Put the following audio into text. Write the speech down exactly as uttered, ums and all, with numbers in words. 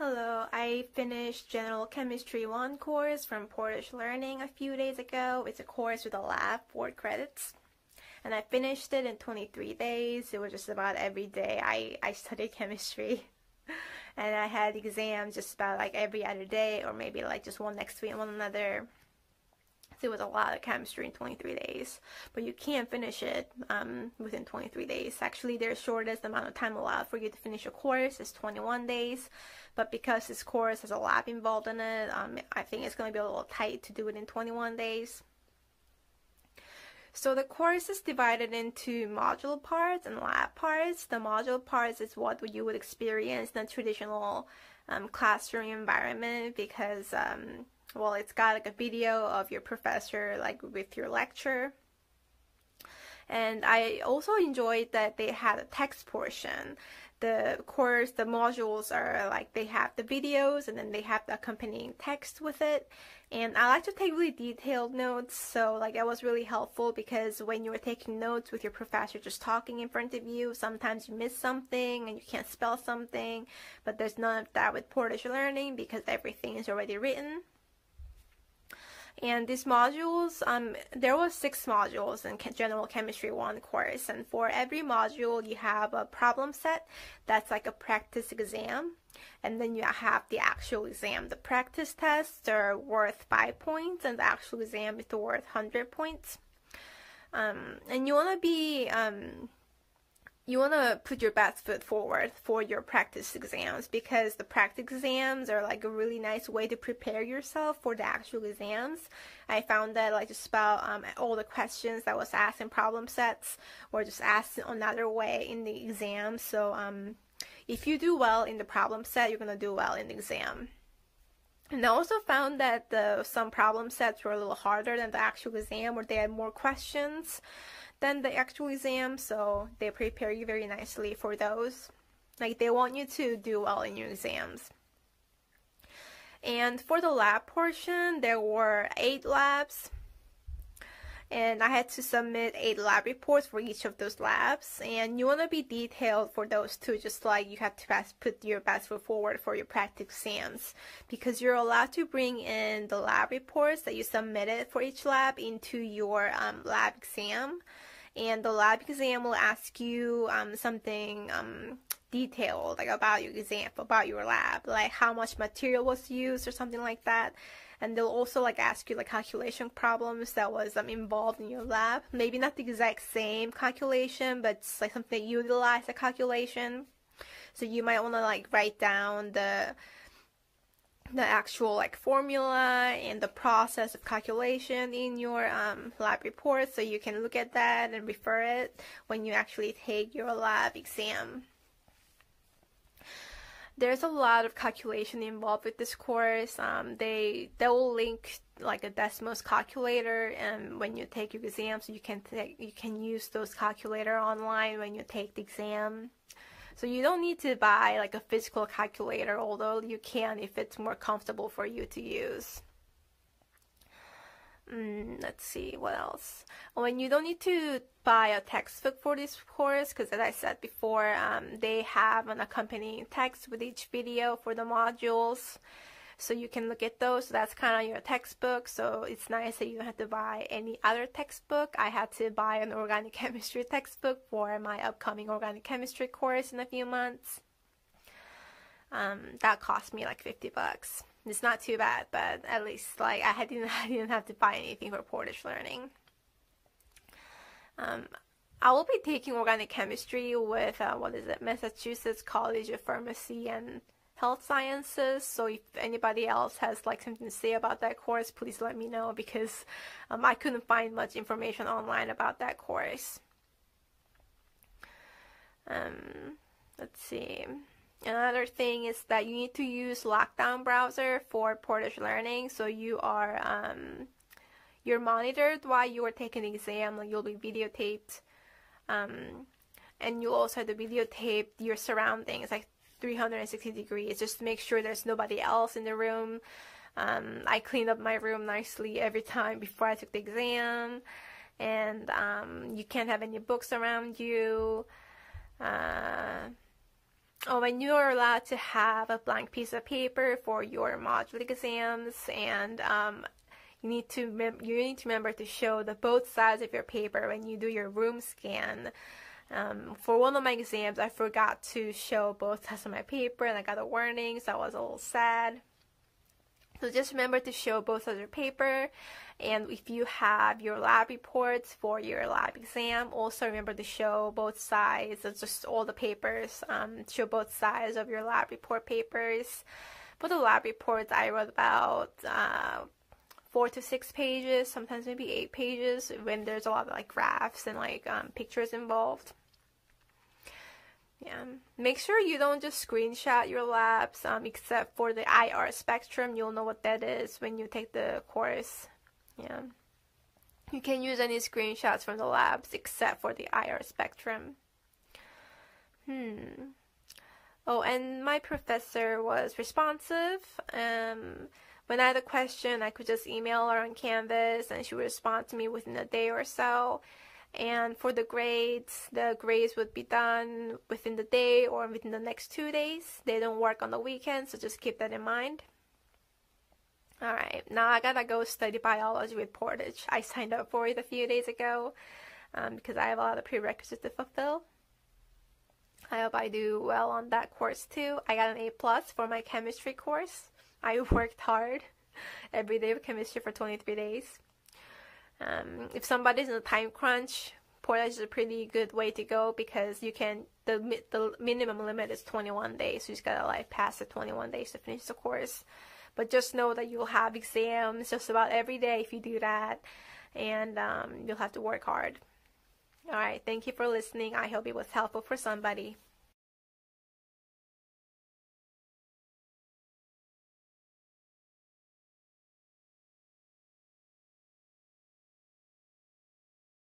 Hello, I finished General Chemistry one course from Portage Learning a few days ago. It's a course with a lab, four credits. And I finished it in twenty-three days. It was just about every day I, I studied chemistry. And I had exams just about like every other day, or maybe like just one next week and one another. So it was a lot of chemistry in twenty-three days. But you can't finish it um, within twenty-three days. Actually, their shortest amount of time allowed for you to finish a course is twenty-one days. But because this course has a lab involved in it, um, I think it's going to be a little tight to do it in twenty-one days. So the course is divided into module parts and lab parts. The module parts is what you would experience in a traditional um, classroom environment because... Um, Well, it's got like a video of your professor, like with your lecture. And I also enjoyed that they had a text portion. The course, the modules are like they have the videos and then they have the accompanying text with it. And I like to take really detailed notes. So like that was really helpful because when you were taking notes with your professor just talking in front of you, sometimes you miss something and you can't spell something. But there's none of that with Portage Learning because everything is already written. And these modules, um, there was six modules in General Chemistry one course, and for every module you have a problem set that's like a practice exam, and then you have the actual exam. The practice tests are worth five points, and the actual exam is worth one hundred points. Um, and you want to be... Um, You want to put your best foot forward for your practice exams because the practice exams are like a really nice way to prepare yourself for the actual exams. I found that like just about um, all the questions that was asked in problem sets were just asked another way in the exam. So um, if you do well in the problem set, you're going to do well in the exam. And I also found that the, some problem sets were a little harder than the actual exam, where they had more questions than the actual exam, so they prepare you very nicely for those. Like, they want you to do well in your exams. And for the lab portion, there were eight labs, and I had to submit eight lab reports for each of those labs. And you want to be detailed for those too, just like you have to best put your best foot forward for your practice exams, because you're allowed to bring in the lab reports that you submitted for each lab into your um, lab exam. And the lab exam will ask you um, something um, detailed, like about your exam, about your lab, like how much material was used or something like that. And they'll also like ask you like calculation problems that was um, involved in your lab. Maybe not the exact same calculation, but it's like something that utilized the calculation. So you might want to like write down the the actual like formula and the process of calculation in your um, lab report, so you can look at that and refer it when you actually take your lab exam. There's a lot of calculation involved with this course. Um, they they will link like a Desmos calculator, and when you take your exam, so you can take, you can use those calculator online when you take the exam. So you don't need to buy like a physical calculator, although you can if it's more comfortable for you to use. Mm, let's see what else. Oh, and you don't need to buy a textbook for this course because, as I said before, um, they have an accompanying text with each video for the modules, so you can look at those. So that's kind of your textbook. So it's nice that you don't have to buy any other textbook. I had to buy an organic chemistry textbook for my upcoming organic chemistry course in a few months. Um, that cost me like fifty bucks. It's not too bad, but at least like I didn't, I didn't have to buy anything for Portage Learning. Um, I will be taking organic chemistry with uh, what is it, Massachusetts College of Pharmacy and Health Sciences. So if anybody else has like something to say about that course, please let me know, because um, I couldn't find much information online about that course. Um, let's see. Another thing is that you need to use Lockdown Browser for Portage Learning, so you are um, you're monitored while you are taking the exam. Like, you'll be videotaped, um, and you also have to videotape your surroundings, like three hundred sixty degrees, just to make sure there's nobody else in the room. Um, I cleaned up my room nicely every time before I took the exam, and um, you can't have any books around you. Uh, oh, and you're allowed to have a blank piece of paper for your module exams, and um, you need to you need to remember to show the both sides of your paper when you do your room scan. Um, for one of my exams, I forgot to show both sides of my paper, and I got a warning, so I was a little sad. So just remember to show both sides of your paper, and if you have your lab reports for your lab exam, also remember to show both sides of just all the papers. Um, show both sides of your lab report papers. For the lab reports, I wrote about uh, four to six pages, sometimes maybe eight pages when there's a lot of like graphs and like um, pictures involved. Yeah, make sure you don't just screenshot your labs, um, except for the I R spectrum. You'll know what that is when you take the course. Yeah, you can't use any screenshots from the labs except for the I R spectrum. Hmm. Oh, and my professor was responsive. Um, when I had a question, I could just email her on Canvas, and she would respond to me within a day or so. And for the grades, the grades would be done within the day or within the next two days. They don't work on the weekends, so just keep that in mind. All right, now I gotta go study biology with Portage. I signed up for it a few days ago um, because I have a lot of prerequisites to fulfill. I hope I do well on that course too. I got an A plus for my chemistry course. I worked hard every day of chemistry for twenty-three days. Um, if somebody's in a time crunch, Portage is a pretty good way to go because you can, the, the minimum limit is twenty-one days, so you just gotta like pass the twenty-one days to finish the course. But just know that you'll have exams just about every day if you do that, and um, you'll have to work hard. Alright, thank you for listening. I hope it was helpful for somebody.